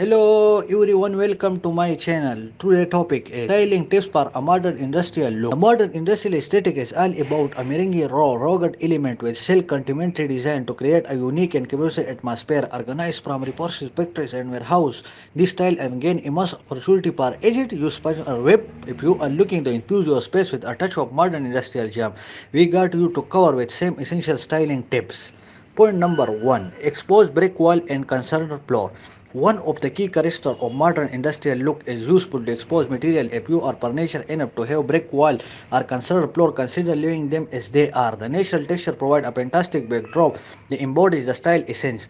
Hello everyone, welcome to my channel. Today topic is styling tips for a modern industrial look. The modern industrial aesthetic is all about mirroring raw, rugged element with self-complementary design to create a unique and cohesive atmosphere organized from resources, factories and warehouse. This style and gain immense opportunity for agent use person or web. If you are looking to infuse your space with a touch of modern industrial charm, we got you to cover with same essential styling tips. Point number 1. Exposed brick wall and concerned floor. One of the key characteristics of modern industrial look is useful to expose material. If you are furniture enough to have brick wall or concerned floor, consider leaving them as they are. The natural texture provides a fantastic backdrop that embodies the style essence.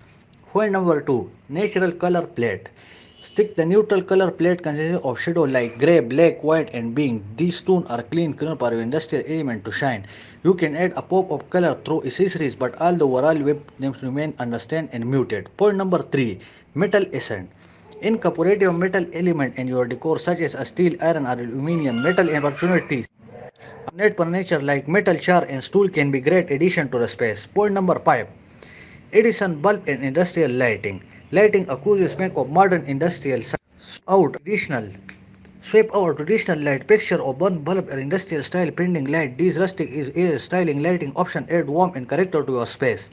Point number 2. Natural color palette. Stick the neutral color palette consisting of shadow like grey, black, white and beige. These tones are clean for your industrial element to shine. You can add a pop of color through accessories, but all the overall web names remain understand and muted. Point number 3. Metal accent. Incorporate your metal element in your decor such as a steel, iron or aluminium. Metal opportunities. Net furniture like metal chair and stool can be great addition to the space. Point number 5. Edison bulb and industrial lighting. Lighting acoustics make of modern industrial sweep our traditional light picture of one bulb or industrial style printing light. These rustic is air styling lighting option add warmth and character to your space.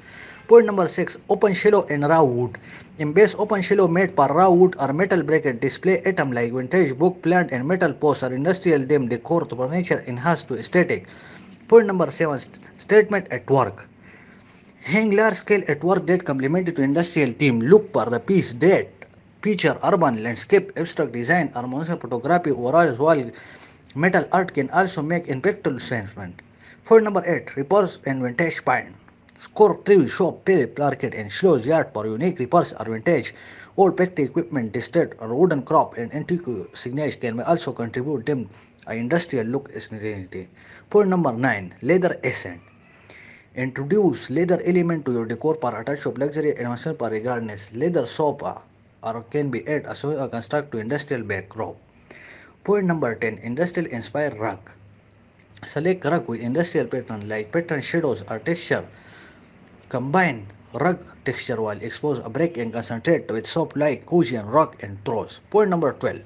Point number 6. Open shallow and raw wood. Embrace open shallow made for raw wood or metal bracket display item like vintage book, plant and metal posts or industrial them decor to furniture enhance to aesthetic. Point number 7. Statement at work. Hang large scale at work that complemented to industrial theme. Look for the piece that feature urban landscape, abstract design, or motion photography, overall wall metal art can also make impactful statement. Point number 8. Repairs and vintage pine. Score tree, shop, pale, market, and shows yard for unique repairs or vintage. Old factory equipment, distressed or wooden crop, and antique signage can also contribute them a industrial look aesthetic. Point number 9. Leather accent. Introduce leather element to your decor for a touch of luxury and function for regardless. Leather sofa or can be added as well or construct to industrial backdrop. Point number 10. Industrial inspired rug. Select rug with industrial pattern like pattern shadows or texture. Combine rug texture while expose a brick and concentrate with soft light, cushion, rock and throws. Point number 12.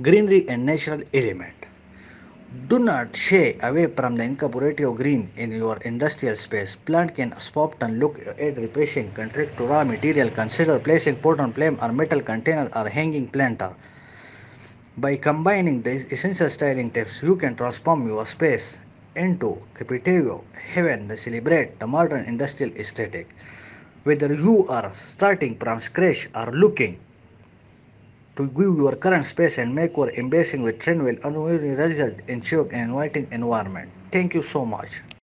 Greenery and natural element. Do not shy away from the incorporation of green in your industrial space. Plant can spot and look at refreshing contract to raw material. Consider placing pot on flame or metal container or hanging planter. By combining these essential styling tips, you can transform your space into creative heaven to celebrate the modern industrial aesthetic. Whether you are starting from scratch or looking to give your current space and make your embracing with trend will unwavering result in shock and inviting environment. Thank you so much.